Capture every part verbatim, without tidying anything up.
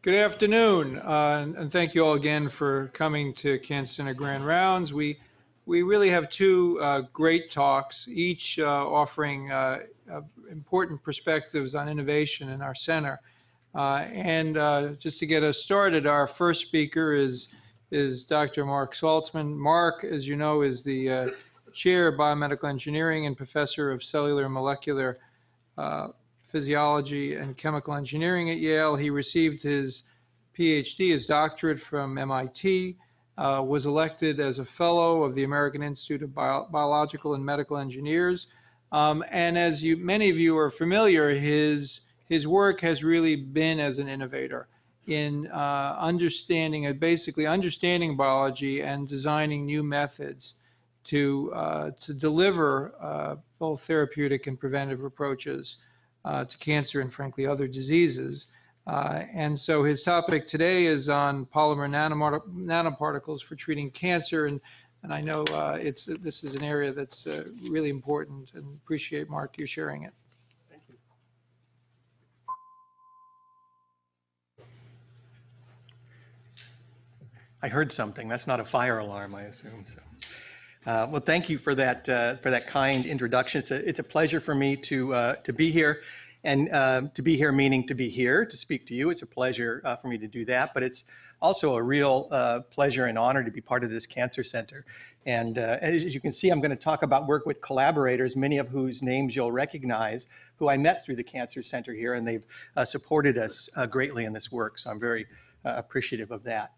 Good afternoon, uh, and thank you all again for coming to Kent Center Grand Rounds. We we really have two uh, great talks, each uh, offering uh, uh, important perspectives on innovation in our center. Uh, and uh, just to get us started, our first speaker is is Doctor Mark Saltzman. Mark, as you know, is the uh, chair of biomedical engineering and professor of cellular and molecular Uh, physiology and chemical engineering at Yale. He received his PhD, his doctorate from M I T, uh, was elected as a fellow of the American Institute of Bio Biological and Medical Engineers. Um, and as you, many of you are familiar, his, his work has really been as an innovator in uh, understanding, uh, basically understanding biology and designing new methods to, uh, to deliver uh, both therapeutic and preventive approaches Uh, to cancer and, frankly, other diseases. Uh, and so his topic today is on polymer nanoparticles for treating cancer. And, and I know uh, it's, this is an area that's uh, really important, and appreciate, Mark, you sharing it. Thank you. I heard something. That's not a fire alarm, I assume. So. Uh, well, thank you for that uh, for that kind introduction. It's a, it's a pleasure for me to uh, to be here, and uh, to be here meaning to be here to speak to you. It's a pleasure uh, for me to do that, but it's also a real uh, pleasure and honor to be part of this cancer center. And uh, as you can see, I'm going to talk about work with collaborators, many of whose names you'll recognize, who I met through the cancer center here, and they've uh, supported us uh, greatly in this work. So I'm very uh, appreciative of that.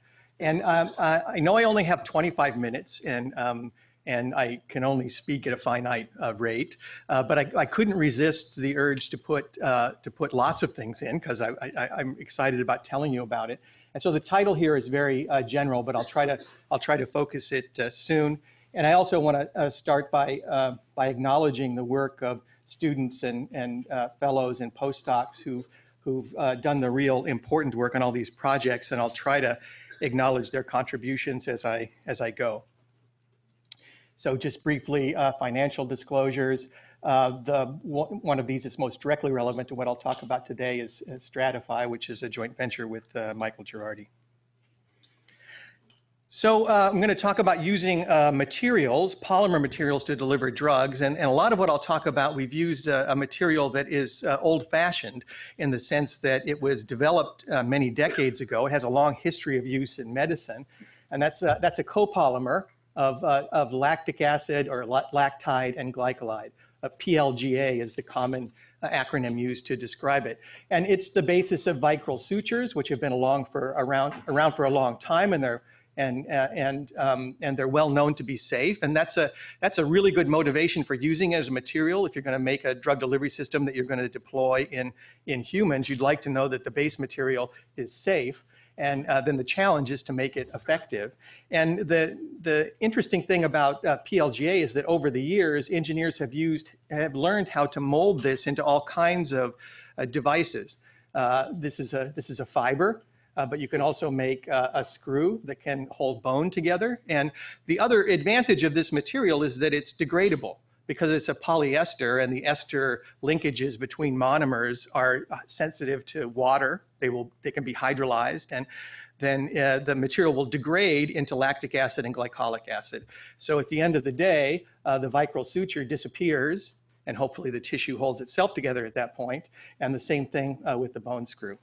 And um, I, I know I only have twenty-five minutes, and um, and I can only speak at a finite uh, rate, uh, but I, I couldn't resist the urge to put uh, to put lots of things in because I, I, I'm excited about telling you about it. And so the title here is very uh, general, but I'll try to I'll try to focus it uh, soon. And I also want to uh, start by uh, by acknowledging the work of students and and uh, fellows and postdocs who who've uh, done the real important work on all these projects, and I'll try to acknowledge their contributions as I as I go. So just briefly, uh, financial disclosures. Uh, the one of these is most directly relevant to what I'll talk about today is, is Stratify, which is a joint venture with uh, Michael Girardi. So uh, I'm going to talk about using uh, materials, polymer materials, to deliver drugs. And, and a lot of what I'll talk about, we've used a, a material that is uh, old-fashioned in the sense that it was developed uh, many decades ago. It has a long history of use in medicine. And that's a, that's a copolymer of, uh, of lactic acid or lactide and glycolide. Uh, P L G A is the common uh, acronym used to describe it. And it's the basis of Vicryl sutures, which have been along for, around, around for a long time, and they're and uh, and um, and they're well known to be safe, and that's a that's a really good motivation for using it as a material. If you're going to make a drug delivery system that you're going to deploy in in humans, you'd like to know that the base material is safe, and uh, then the challenge is to make it effective. And the the interesting thing about uh, P L G A is that over the years, engineers have used have learned how to mold this into all kinds of uh, devices. Uh, this is a this is a fiber. Uh, but you can also make uh, a screw that can hold bone together. And the other advantage of this material is that it's degradable because it's a polyester, and the ester linkages between monomers are sensitive to water. They will they can be hydrolyzed, and then uh, the material will degrade into lactic acid and glycolic acid. So at the end of the day, uh, the Vicryl suture disappears, and hopefully the tissue holds itself together at that point. And the same thing uh, with the bone screw.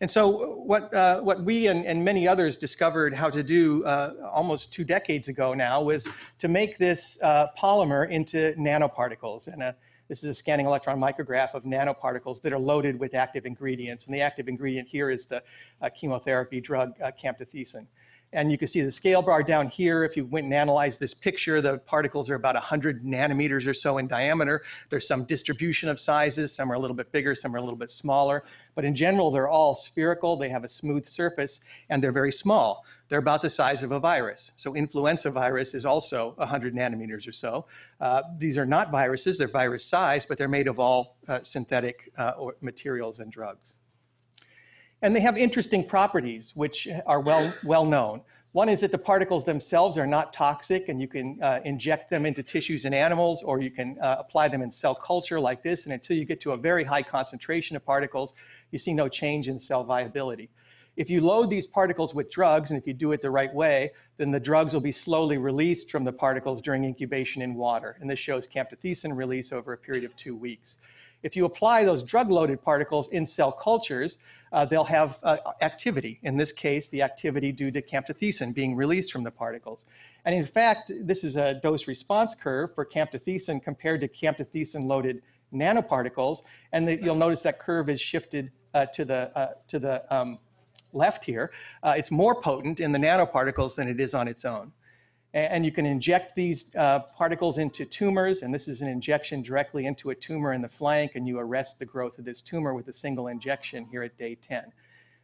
And so what, uh, what we and, and many others discovered how to do uh, almost two decades ago now was to make this uh, polymer into nanoparticles. And a, this is a scanning electron micrograph of nanoparticles that are loaded with active ingredients. And the active ingredient here is the uh, chemotherapy drug uh, camptothecin. And you can see the scale bar down here. If you went and analyzed this picture, the particles are about one hundred nanometers or so in diameter. There's some distribution of sizes. Some are a little bit bigger, some are a little bit smaller. But in general, they're all spherical. They have a smooth surface, and they're very small. They're about the size of a virus. So influenza virus is also one hundred nanometers or so. Uh, these are not viruses. They're virus size, but they're made of all uh, synthetic uh, or materials and drugs. And they have interesting properties, which are well, well known. One is that the particles themselves are not toxic, and you can uh, inject them into tissues in animals, or you can uh, apply them in cell culture like this. And until you get to a very high concentration of particles, you see no change in cell viability. If you load these particles with drugs, and if you do it the right way, then the drugs will be slowly released from the particles during incubation in water. And this shows camptothecin release over a period of two weeks. If you apply those drug-loaded particles in cell cultures, uh, they'll have uh, activity. In this case, the activity due to camptothecin being released from the particles. And in fact, this is a dose-response curve for camptothecin compared to camptothecin-loaded nanoparticles. And the, you'll notice that curve is shifted uh, to the, uh, to the um, left here. Uh, it's more potent in the nanoparticles than it is on its own. And you can inject these uh, particles into tumors, and this is an injection directly into a tumor in the flank, and you arrest the growth of this tumor with a single injection here at day ten.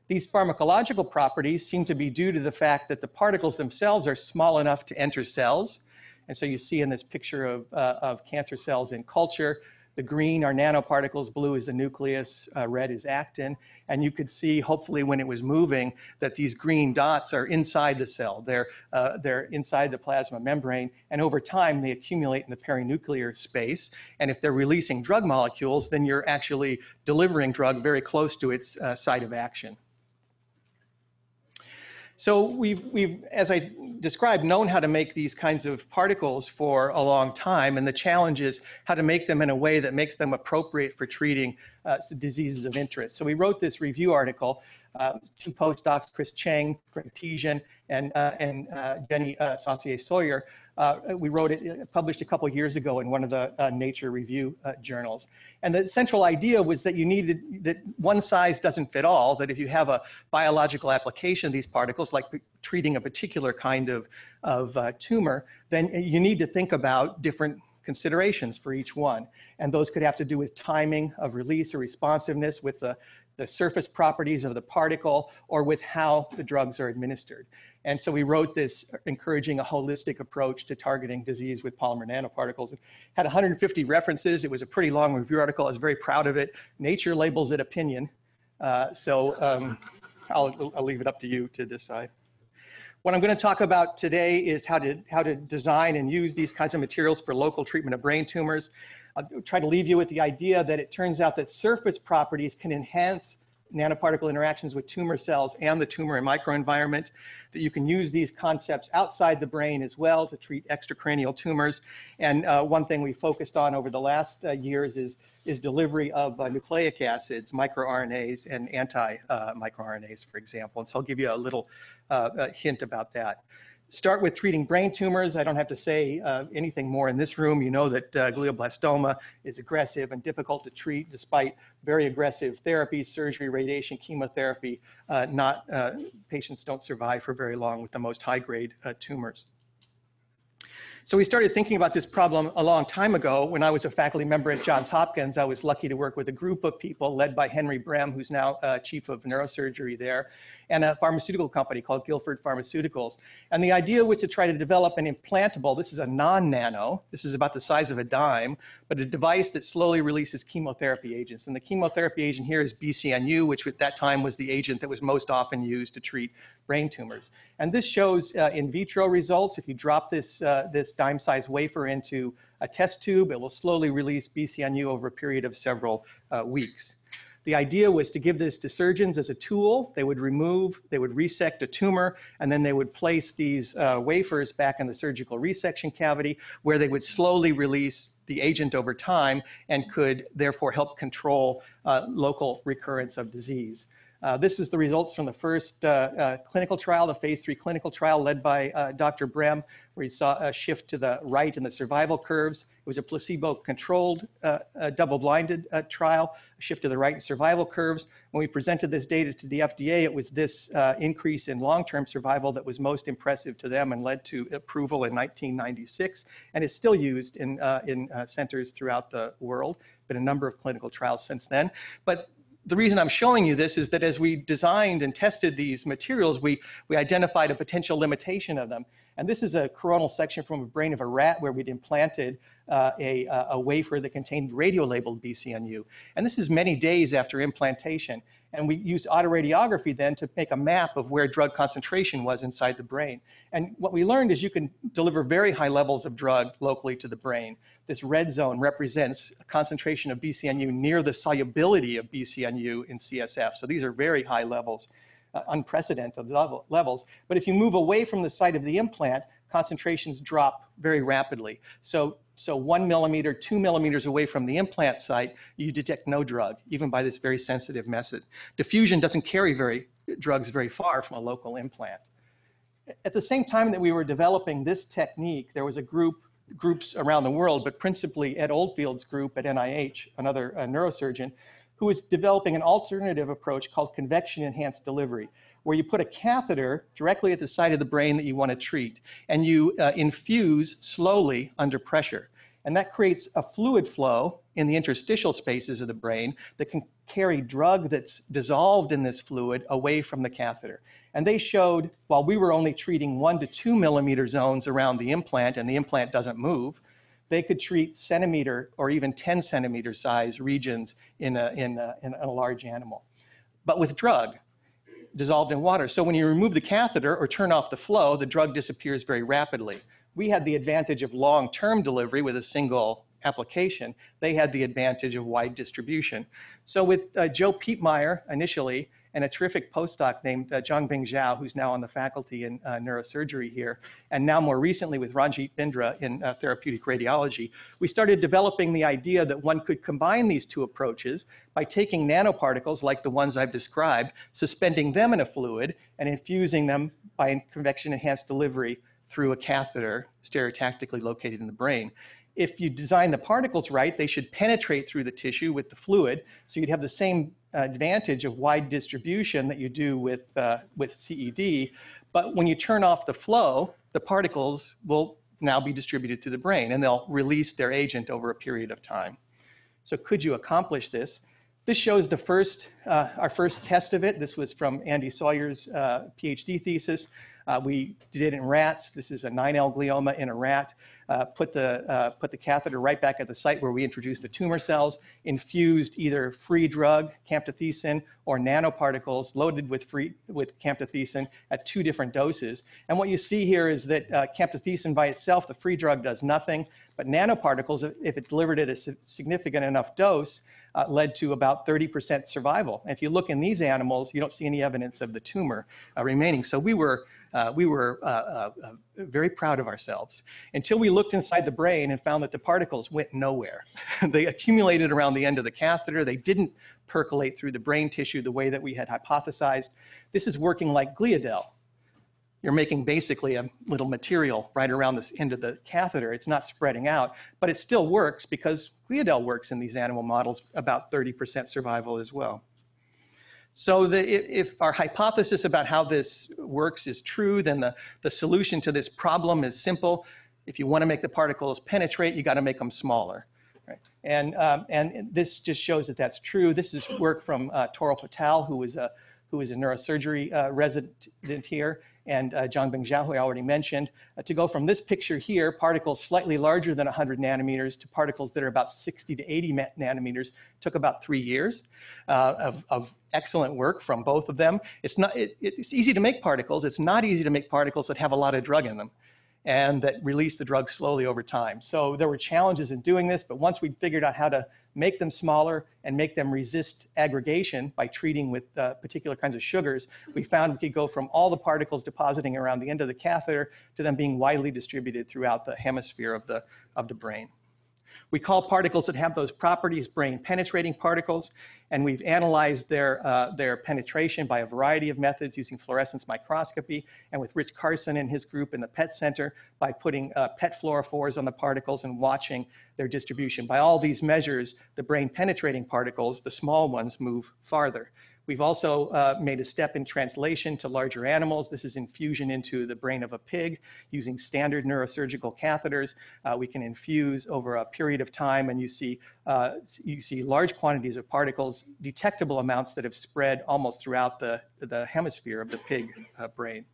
These pharmacological properties seem to be due to the fact that the particles themselves are small enough to enter cells. And so you see in this picture of, uh, of cancer cells in culture, the green are nanoparticles, blue is the nucleus, uh, red is actin. And you could see, hopefully when it was moving, that these green dots are inside the cell. They're, uh, they're inside the plasma membrane. And over time, they accumulate in the perinuclear space. And if they're releasing drug molecules, then you're actually delivering drug very close to its uh, site of action. So we've, we've, as I described, known how to make these kinds of particles for a long time, and the challenge is how to make them in a way that makes them appropriate for treating uh, diseases of interest. So we wrote this review article, uh, two postdocs, Chris Cheng, Greg Tezian, and, uh, and uh, Jenny uh, Sancier Sawyer, Uh, we wrote it, published a couple of years ago in one of the uh, Nature Review uh, journals. And the central idea was that you needed, that one size doesn't fit all, that if you have a biological application of these particles, like treating a particular kind of, of uh, tumor, then you need to think about different considerations for each one. And those could have to do with timing of release or responsiveness, with the, the surface properties of the particle, or with how the drugs are administered. And so we wrote this encouraging a holistic approach to targeting disease with polymer nanoparticles. It had one hundred fifty references. It was a pretty long review article. I was very proud of it. Nature labels it opinion. Uh, so um, I'll, I'll leave it up to you to decide. What I'm going to talk about today is how to, how to design and use these kinds of materials for local treatment of brain tumors. I'll try to leave you with the idea that it turns out that surface properties can enhance nanoparticle interactions with tumor cells and the tumor and microenvironment, that you can use these concepts outside the brain as well to treat extracranial tumors. And uh, one thing we focused on over the last uh, years is, is delivery of uh, nucleic acids, microRNAs, and anti-microRNAs, uh, for example. And so I'll give you a little uh, a hint about that. Start with treating brain tumors. I don't have to say uh, anything more in this room. You know that uh, glioblastoma is aggressive and difficult to treat despite very aggressive therapy, surgery, radiation, chemotherapy. Uh, not, uh, patients don't survive for very long with the most high-grade uh, tumors. So we started thinking about this problem a long time ago. When I was a faculty member at Johns Hopkins, I was lucky to work with a group of people led by Henry Brem, who's now uh, chief of neurosurgery there, and a pharmaceutical company called Guilford Pharmaceuticals. And the idea was to try to develop an implantable, this is a non-nano, this is about the size of a dime, but a device that slowly releases chemotherapy agents. And the chemotherapy agent here is B C N U, which at that time was the agent that was most often used to treat brain tumors. And this shows uh, in vitro results. If you drop this, uh, this dime-sized wafer into a test tube, it will slowly release B C N U over a period of several uh, weeks. The idea was to give this to surgeons as a tool. They would remove, they would resect a tumor, and then they would place these uh, wafers back in the surgical resection cavity, where they would slowly release the agent over time and could therefore help control uh, local recurrence of disease. Uh, this was the results from the first uh, uh, clinical trial, the phase three clinical trial led by uh, Doctor Brem, where he saw a shift to the right in the survival curves. It was a placebo-controlled, uh, uh, double-blinded uh, trial, a shift to the right in survival curves. When we presented this data to the F D A, it was this uh, increase in long-term survival that was most impressive to them and led to approval in nineteen ninety-six, and is still used in, uh, in uh, centers throughout the world. Been a number of clinical trials since then. But the reason I'm showing you this is that as we designed and tested these materials, we, we identified a potential limitation of them. And this is a coronal section from the brain of a rat where we'd implanted uh, a, a wafer that contained radio-labeled B C N U. And this is many days after implantation. And we used autoradiography then to make a map of where drug concentration was inside the brain. And what we learned is you can deliver very high levels of drug locally to the brain. This red zone represents a concentration of B C N U near the solubility of B C N U in C S F. So these are very high levels, uh, unprecedented level, levels. But if you move away from the site of the implant, concentrations drop very rapidly. So, so one millimeter, two millimeters away from the implant site, you detect no drug, even by this very sensitive method. Diffusion doesn't carry very, drugs very far from a local implant. At the same time that we were developing this technique, there was a group groups around the world, but principally Ed Oldfield's group at N I H, another uh, neurosurgeon, who is developing an alternative approach called convection-enhanced delivery, where you put a catheter directly at the site of the brain that you want to treat, and you uh, infuse slowly under pressure. And that creates a fluid flow in the interstitial spaces of the brain that can carry drug that's dissolved in this fluid away from the catheter. And they showed, while we were only treating one to two millimeter zones around the implant, and the implant doesn't move, they could treat centimeter or even ten centimeter size regions in a, in a, in a large animal, but with drug dissolved in water. So when you remove the catheter or turn off the flow, the drug disappears very rapidly. We had the advantage of long-term delivery with a single application. They had the advantage of wide distribution. So with uh, Joe Pietmeyer initially, and a terrific postdoc named uh, Zhang Bing Zhao, who's now on the faculty in uh, neurosurgery here, and now more recently with Ranjit Bindra in uh, therapeutic radiology, we started developing the idea that one could combine these two approaches by taking nanoparticles like the ones I've described, suspending them in a fluid, and infusing them by convection-enhanced delivery through a catheter stereotactically located in the brain. If you design the particles right, they should penetrate through the tissue with the fluid, so you'd have the same advantage of wide distribution that you do with, uh, with C E D. But when you turn off the flow, the particles will now be distributed to the brain, and they'll release their agent over a period of time. So could you accomplish this? This shows the first, uh, our first test of it. This was from Andy Sawyer's uh, PhD thesis. Uh, we did it in rats. This is a nine L glioma in a rat. Uh, put, the, uh, put the catheter right back at the site where we introduced the tumor cells, infused either free drug, camptothecin, or nanoparticles loaded with, free, with camptothecin at two different doses. And what you see here is that uh, camptothecin by itself, the free drug, does nothing, but nanoparticles, if it delivered at a significant enough dose, uh, led to about thirty percent survival. And if you look in these animals, you don't see any evidence of the tumor uh, remaining. So we were Uh, we were uh, uh, very proud of ourselves until we looked inside the brain and found that the particles went nowhere. They accumulated around the end of the catheter. They didn't percolate through the brain tissue the way that we had hypothesized. This is working like Gliadel. You're making basically a little material right around this end of the catheter. It's not spreading out, but it still works because Gliadel works in these animal models, about thirty percent survival as well. So the, if our hypothesis about how this works is true, then the, the solution to this problem is simple. If you want to make the particles penetrate, you got to make them smaller. Right? And, um, and this just shows that that's true. This is work from uh, Toral Patel, who is a, who is a neurosurgery uh, resident here, and uh, Zhang Bing Zhao, who I already mentioned, uh, to go from this picture here, particles slightly larger than one hundred nanometers to particles that are about sixty to eighty nanometers, took about three years uh, of, of excellent work from both of them. It's, not, it, it's easy to make particles. It's not easy to make particles that have a lot of drug in them and that release the drug slowly over time. So there were challenges in doing this, but once we figured out how to make them smaller and make them resist aggregation by treating with uh, particular kinds of sugars, we found we could go from all the particles depositing around the end of the catheter to them being widely distributed throughout the hemisphere of the, of the brain. We call particles that have those properties brain-penetrating particles, and we've analyzed their, uh, their penetration by a variety of methods using fluorescence microscopy, and with Rich Carson and his group in the PET Center by putting uh, PET fluorophores on the particles and watching their distribution. By all these measures, the brain-penetrating particles, the small ones, move farther. We've also uh, made a step in translation to larger animals. This is infusion into the brain of a pig using standard neurosurgical catheters. Uh, we can infuse over a period of time, and you see, uh, you see large quantities of particles, detectable amounts that have spread almost throughout the, the hemisphere of the pig uh, brain.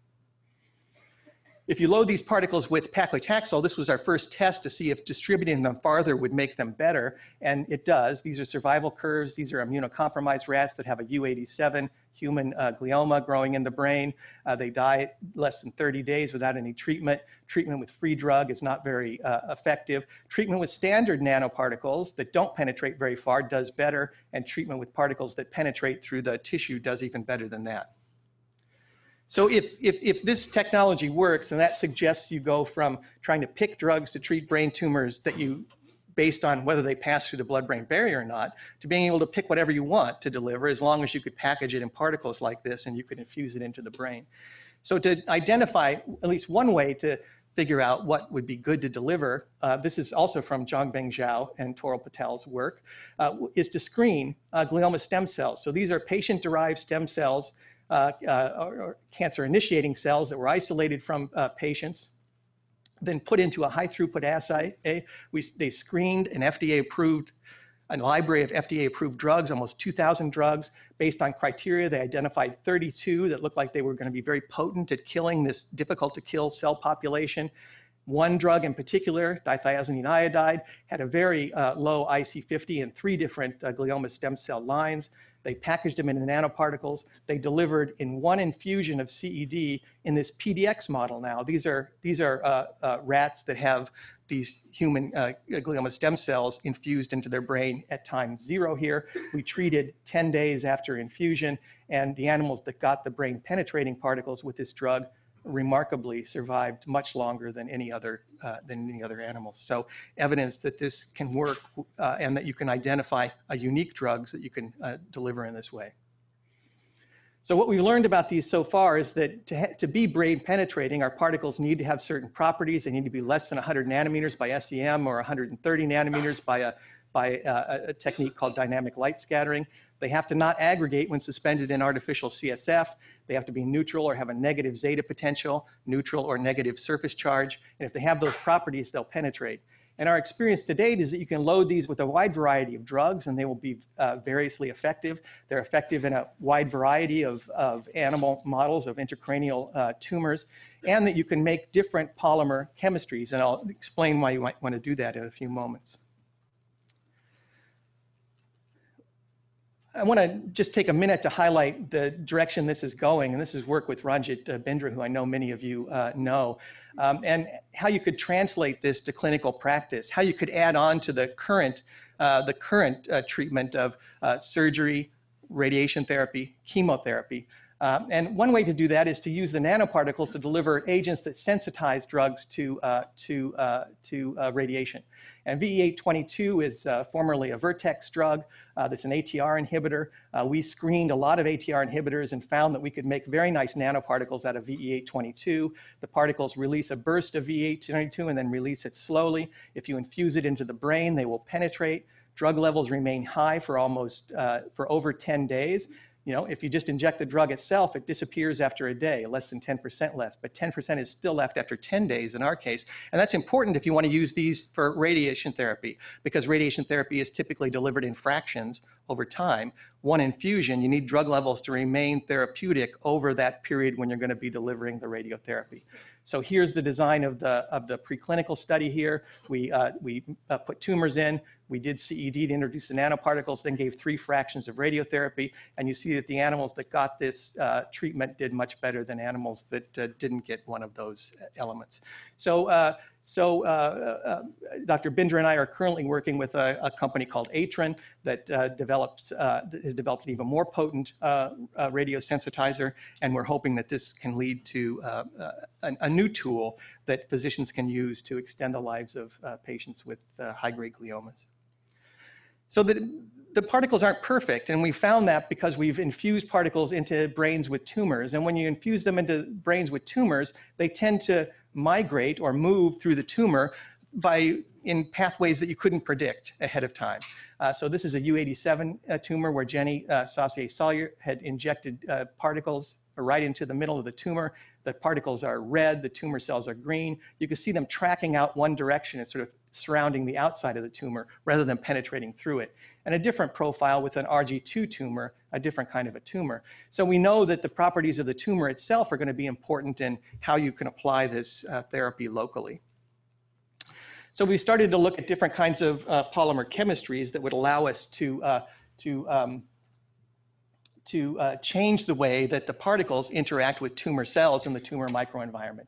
If you load these particles with paclitaxel, this was our first test to see if distributing them farther would make them better, and it does. These are survival curves. These are immunocompromised rats that have a U eighty-seven human uh, glioma growing in the brain. Uh, they die less than thirty days without any treatment. Treatment with free drug is not very uh, effective. Treatment with standard nanoparticles that don't penetrate very far does better, and treatment with particles that penetrate through the tissue does even better than that. So if, if, if this technology works, and that suggests you go from trying to pick drugs to treat brain tumors that you, based on whether they pass through the blood-brain barrier or not, to being able to pick whatever you want to deliver, as long as you could package it in particles like this and you could infuse it into the brain. So to identify at least one way to figure out what would be good to deliver, uh, this is also from Zhang Bing Zhao and Toral Patel's work, uh, is to screen uh, glioma stem cells. So these are patient-derived stem cells, Uh, uh, or, or cancer-initiating cells that were isolated from uh, patients, then put into a high-throughput assay. We, they screened an F D A-approved, a library of F D A-approved drugs, almost two thousand drugs. Based on criteria, they identified thirty-two that looked like they were going to be very potent at killing this difficult-to-kill cell population. One drug in particular, dithiazidine iodide, had a very uh, low I C fifty in three different uh, glioma stem cell lines. They packaged them into nanoparticles. They delivered in one infusion of C E D in this P D X model now. These are, these are uh, uh, rats that have these human uh, glioma stem cells infused into their brain at time zero here. We treated ten days after infusion, and the animals that got the brain penetrating particles with this drug remarkably survived much longer than any other uh, than any other animals. So evidence that this can work uh, and that you can identify a unique drugs that you can uh, deliver in this way. So what we've learned about these so far is that to, to be brain penetrating, our particles need to have certain properties. They need to be less than one hundred nanometers by S E M or one hundred thirty nanometers by a, by a, a technique called dynamic light scattering. They have to not aggregate when suspended in artificial C S F. They have to be neutral or have a negative zeta potential, neutral or negative surface charge. And if they have those properties, they'll penetrate. And our experience to date is that you can load these with a wide variety of drugs, and they will be uh, variously effective. They're effective in a wide variety of, of animal models of intracranial uh, tumors, and that you can make different polymer chemistries. And I'll explain why you might want to do that in a few moments. I want to just take a minute to highlight the direction this is going, and this is work with Ranjit Bindra, who I know many of you uh, know, um, and how you could translate this to clinical practice, how you could add on to the current, uh, the current uh, treatment of uh, surgery, radiation therapy, chemotherapy. Um, and one way to do that is to use the nanoparticles to deliver agents that sensitize drugs to, uh, to, uh, to uh, radiation. And V E eight twenty-two is uh, formerly a Vertex drug uh, that's an A T R inhibitor. Uh, we screened a lot of A T R inhibitors and found that we could make very nice nanoparticles out of V E eight twenty-two. The particles release a burst of V E eight twenty-two and then release it slowly. If you infuse it into the brain, they will penetrate. Drug levels remain high for almost, uh, for over ten days. You know, if you just inject the drug itself, it disappears after a day, less than ten percent left, but ten percent is still left after ten days in our case. And that's important if you want to use these for radiation therapy, because radiation therapy is typically delivered in fractions over time. One infusion, you need drug levels to remain therapeutic over that period when you're going to be delivering the radiotherapy. So here's the design of the, of the preclinical study here. We, uh, we uh, put tumors in. We did C E D to introduce the nanoparticles, then gave three fractions of radiotherapy. And you see that the animals that got this uh, treatment did much better than animals that uh, didn't get one of those elements. So, uh, so uh, uh, Doctor Bindra and I are currently working with a, a company called Atrin that uh, develops, uh, has developed an even more potent uh, uh, radiosensitizer. And we're hoping that this can lead to uh, uh, an, a new tool that physicians can use to extend the lives of uh, patients with uh, high-grade gliomas. So the, the particles aren't perfect, and we found that because we've infused particles into brains with tumors. And when you infuse them into brains with tumors, they tend to migrate or move through the tumor by in pathways that you couldn't predict ahead of time. Uh, so this is a U eighty-seven uh, tumor where Jenny uh, Sancier Sawyer had injected uh, particles right into the middle of the tumor. The particles are red, the tumor cells are green. You can see them tracking out one direction and sort of surrounding the outside of the tumor rather than penetrating through it. And a different profile with an R G two tumor, a different kind of a tumor. So we know that the properties of the tumor itself are going to be important in how you can apply this uh, therapy locally. So we started to look at different kinds of uh, polymer chemistries that would allow us to, uh, to, um, to uh, change the way that the particles interact with tumor cells in the tumor microenvironment.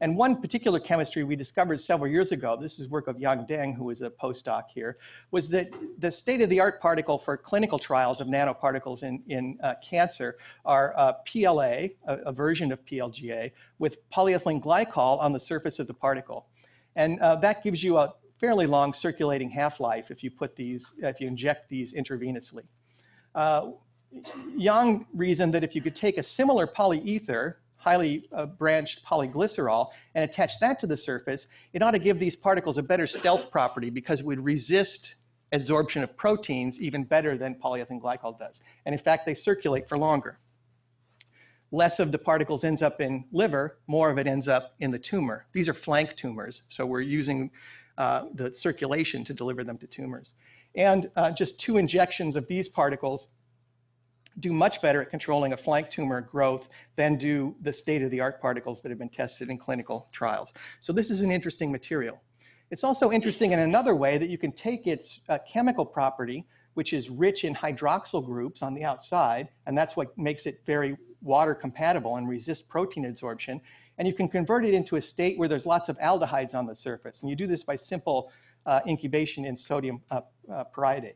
And one particular chemistry we discovered several years ago, this is work of Yang Deng, who is a postdoc here, was that the state-of-the-art particle for clinical trials of nanoparticles in, in uh, cancer are uh, P L A, a, a version of P L G A, with polyethylene glycol on the surface of the particle. And uh, that gives you a fairly long circulating half-life if you put these, if you inject these intravenously. Uh, Yang reasoned that if you could take a similar polyether, highly uh, branched polyglycerol, and attach that to the surface, it ought to give these particles a better stealth property because it would resist adsorption of proteins even better than polyethylene glycol does. And in fact, they circulate for longer. Less of the particles ends up in liver, more of it ends up in the tumor. These are flank tumors, so we're using uh, the circulation to deliver them to tumors. And uh, just two injections of these particles do much better at controlling a flank tumor growth than do the state-of-the-art particles that have been tested in clinical trials. So this is an interesting material. It's also interesting in another way that you can take its uh, chemical property, which is rich in hydroxyl groups on the outside, and that's what makes it very water compatible and resist protein adsorption, and you can convert it into a state where there's lots of aldehydes on the surface. And you do this by simple uh, incubation in sodium uh, uh, pyridate.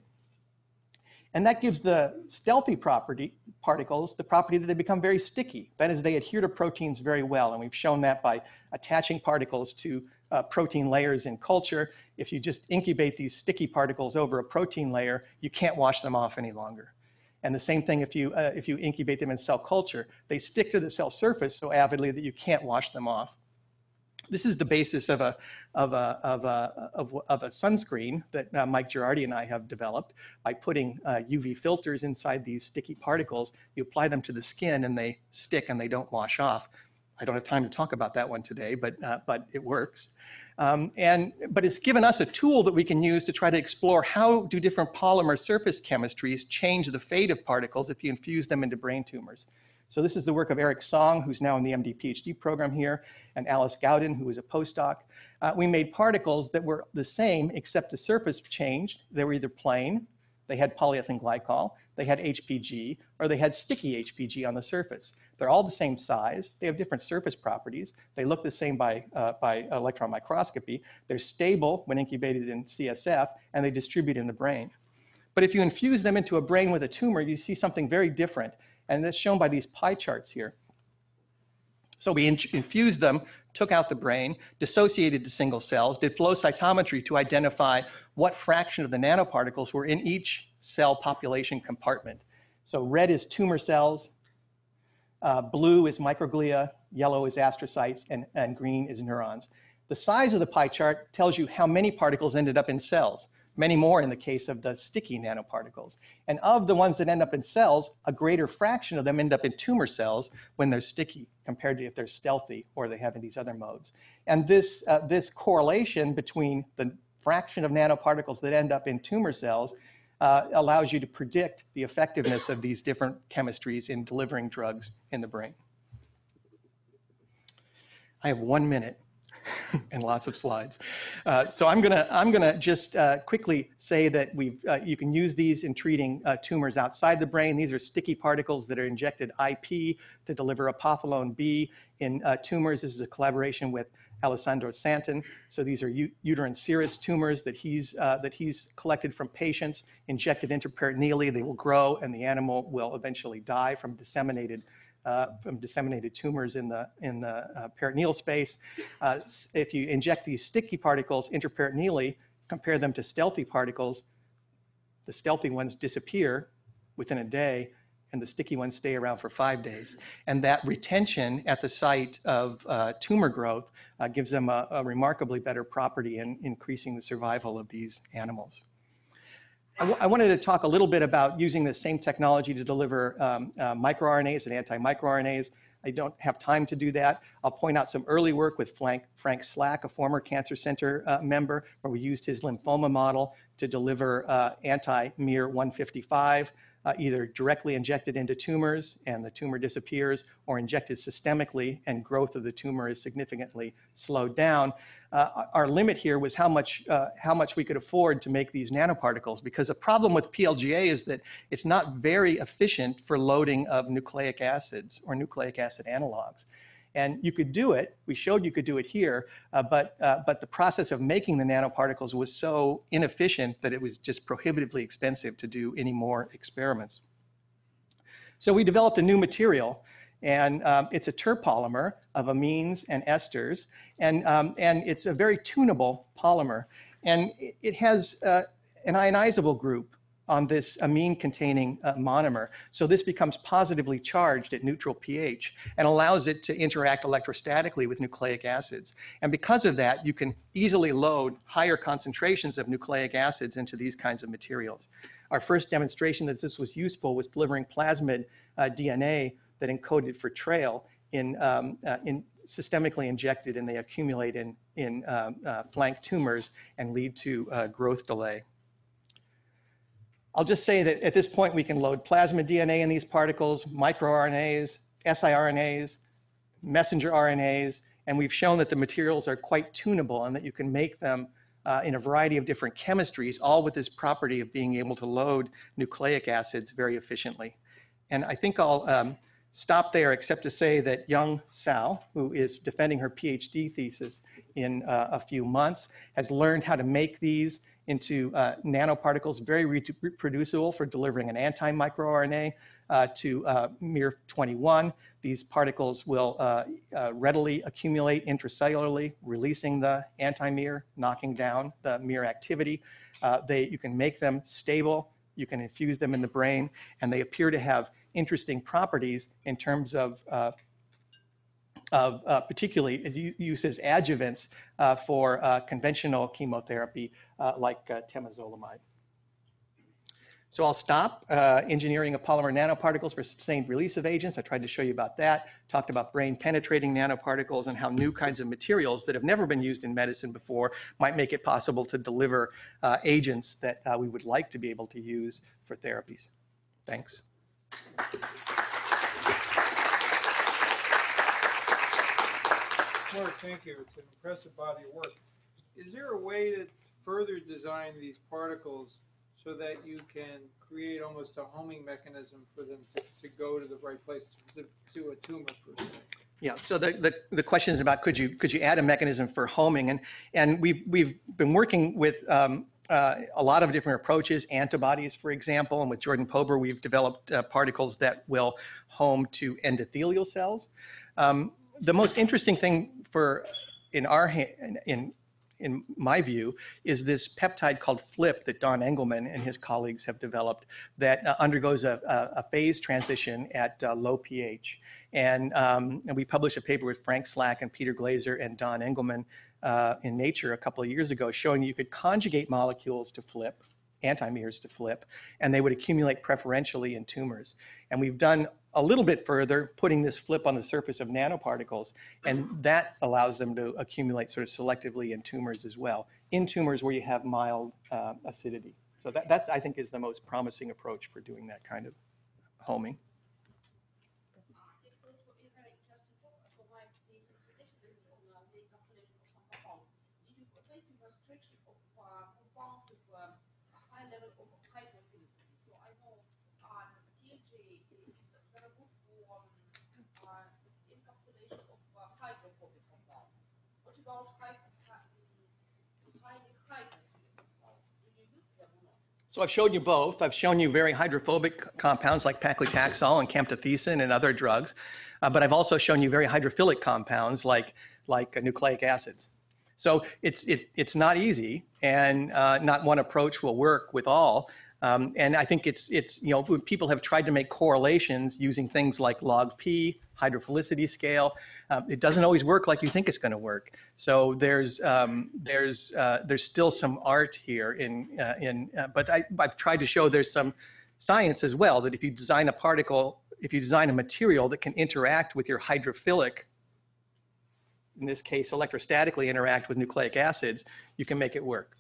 And that gives the stealthy property particles the property that they become very sticky. That is, they adhere to proteins very well. And we've shown that by attaching particles to uh, protein layers in culture. If you just incubate these sticky particles over a protein layer, you can't wash them off any longer. And the same thing if you, uh, if you incubate them in cell culture. They stick to the cell surface so avidly that you can't wash them off. This is the basis of a, of a, of a, of, of a sunscreen that uh, Mike Girardi and I have developed by putting uh, U V filters inside these sticky particles. You apply them to the skin and they stick and they don't wash off. I don't have time to talk about that one today, but, uh, but it works. Um, and, but it's given us a tool that we can use to try to explore how do different polymer surface chemistries change the fate of particles if you infuse them into brain tumors. So this is the work of Eric Song, who's now in the M D PhD program here, and Alice Gowden, who was a postdoc. Uh, we made particles that were the same, except the surface changed. They were either plain, they had polyethylene glycol, they had H P G, or they had sticky H P G on the surface. They're all the same size. They have different surface properties. They look the same by, uh, by electron microscopy. They're stable when incubated in C S F, and they distribute in the brain. But if you infuse them into a brain with a tumor, you see something very different. And that's shown by these pie charts here. So we in infused them, took out the brain, dissociated to single cells, did flow cytometry to identify what fraction of the nanoparticles were in each cell population compartment. So red is tumor cells, uh, blue is microglia, yellow is astrocytes, and, and green is neurons. The size of the pie chart tells you how many particles ended up in cells. Many more in the case of the sticky nanoparticles. And of the ones that end up in cells, a greater fraction of them end up in tumor cells when they're sticky compared to if they're stealthy or they have in these other modes. And this, uh, this correlation between the fraction of nanoparticles that end up in tumor cells uh, allows you to predict the effectiveness of these different chemistries in delivering drugs in the brain. I have one minute. And lots of slides. Uh, so I'm gonna I'm gonna just uh, quickly say that we've uh, you can use these in treating uh, tumors outside the brain. These are sticky particles that are injected I P to deliver apophyllone B in uh, tumors. This is a collaboration with Alessandro Santin. So these are uterine serous tumors that he's uh, that he's collected from patients, injected intraperitoneally. They will grow, and the animal will eventually die from disseminated. Uh, from disseminated tumors in the, in the uh, peritoneal space. Uh, if you inject these sticky particles intraperitoneally, compare them to stealthy particles, the stealthy ones disappear within a day and the sticky ones stay around for five days. And that retention at the site of uh, tumor growth uh, gives them a, a remarkably better property in increasing the survival of these animals. I, w I wanted to talk a little bit about using the same technology to deliver um, uh, microRNAs and anti-microRNAs. I don't have time to do that. I'll point out some early work with Frank, Frank Slack, a former Cancer Center uh, member, where we used his lymphoma model to deliver uh, anti-M Y R one fifty-five, uh, either directly injected into tumors and the tumor disappears, or injected systemically and growth of the tumor is significantly slowed down. Uh, our limit here was how much, uh, how much we could afford to make these nanoparticles, because a problem with P L G A is that it's not very efficient for loading of nucleic acids or nucleic acid analogs. And you could do it. We showed you could do it here, uh, but, uh, but the process of making the nanoparticles was so inefficient that it was just prohibitively expensive to do any more experiments. So we developed a new material. And um, it's a terpolymer of amines and esters, and, um, and it's a very tunable polymer. And it has uh, an ionizable group on this amine-containing uh, monomer. So this becomes positively charged at neutral pH and allows it to interact electrostatically with nucleic acids. And because of that, you can easily load higher concentrations of nucleic acids into these kinds of materials. Our first demonstration that this was useful was delivering plasmid uh, D N A that encoded for trail in, um, uh, in systemically injected, and they accumulate in, in um, uh, flank tumors and lead to uh, growth delay. I'll just say that at this point we can load plasmid D N A in these particles, microRNAs, siRNAs, messenger R N As, and we've shown that the materials are quite tunable and that you can make them Uh, in a variety of different chemistries, all with this property of being able to load nucleic acids very efficiently. And I think I'll um, stop there, except to say that Zhang Bing Zhao, who is defending her PhD thesis in uh, a few months, has learned how to make these into uh, nanoparticles, very reproducible for delivering an anti-microRNA uh, to uh, M Y R twenty-one. These particles will uh, uh, readily accumulate intracellularly, releasing the anti-M Y R, knocking down the M Y R activity. Uh, they, you can make them stable, you can infuse them in the brain, and they appear to have interesting properties in terms of, uh, of uh, particularly as used as adjuvants uh, for uh, conventional chemotherapy uh, like uh, temozolomide. So I'll stop. Uh, engineering of polymer nanoparticles for sustained release of agents. I tried to show you about that. Talked about brain penetrating nanoparticles and how new kinds of materials that have never been used in medicine before might make it possible to deliver uh, agents that uh, we would like to be able to use for therapies. Thanks. Mark, thank you. It's an impressive body of work. Is there a way to further design these particles so that you can create almost a homing mechanism for them to, to go to the right place, to, to a tumor per se? Yeah, so the, the, the question is about could you could you add a mechanism for homing? And, and we've, we've been working with um, uh, a lot of different approaches, antibodies, for example, and with Jordan Pober, we've developed uh, particles that will home to endothelial cells. Um, the most interesting thing for, in our hand, in, in my view, is this peptide called FLIP that Don Engelman and his colleagues have developed that uh, undergoes a, a, a phase transition at uh, low pH. And, um, and we published a paper with Frank Slack and Peter Glaser and Don Engelman uh, in Nature a couple of years ago showing you could conjugate molecules to FLIP, antimeters to FLIP, and they would accumulate preferentially in tumors. And we've done a little bit further, putting this FLIP on the surface of nanoparticles, and that allows them to accumulate sort of selectively in tumors as well, in tumors where you have mild uh, acidity. So that, that's, I think, is the most promising approach for doing that kind of homing. So I've shown you both. I've shown you very hydrophobic compounds like paclitaxel and camptothecin and other drugs, uh, but I've also shown you very hydrophilic compounds like like uh, nucleic acids. So it's it, it's not easy, and uh, not one approach will work with all. Um, and I think it's it's you know when people have tried to make correlations using things like log P, hydrophilicity scale, uh, it doesn't always work like you think it's going to work. So there's um, there's uh, there's still some art here in uh, in uh, but I, I've tried to show there's some science as well, that if you design a particle, if you design a material that can interact with your hydrophilic, in this case electrostatically interact with nucleic acids, you can make it work.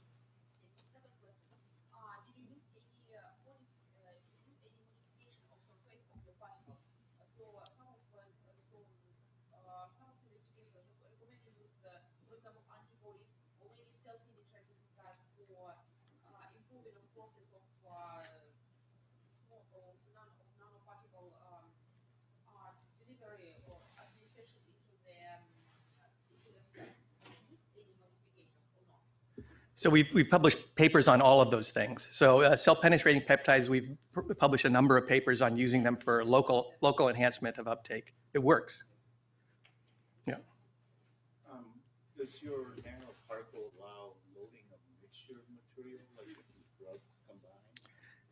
So we've, we've published papers on all of those things. So uh, cell-penetrating peptides, we've published a number of papers on using them for local local enhancement of uptake. It works. Yeah. Um, does your nanoparticle allow loading of mixture of material, like if you drug combined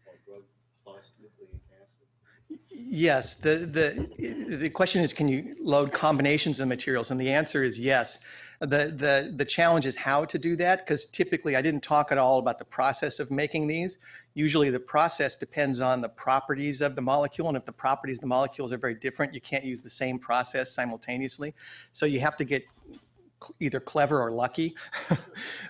or drug plus nucleic acid? Yes. The, the, the question is, can you load combinations of materials? And the answer is yes. The, the, the challenge is how to do that, because typically I didn't talk at all about the process of making these. Usually the process depends on the properties of the molecule, and if the properties of the molecules are very different, you can't use the same process simultaneously. So you have to get either clever or lucky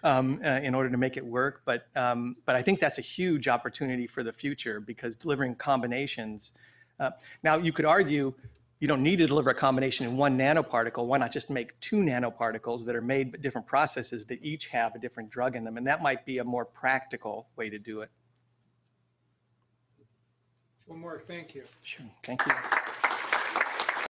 um, uh, in order to make it work. But, um, but I think that's a huge opportunity for the future, because delivering combinations. Uh, now you could argue, you don't need to deliver a combination in one nanoparticle. Why not just make two nanoparticles that are made by different processes that each have a different drug in them? And that might be a more practical way to do it. One more, thank you. Sure, thank you.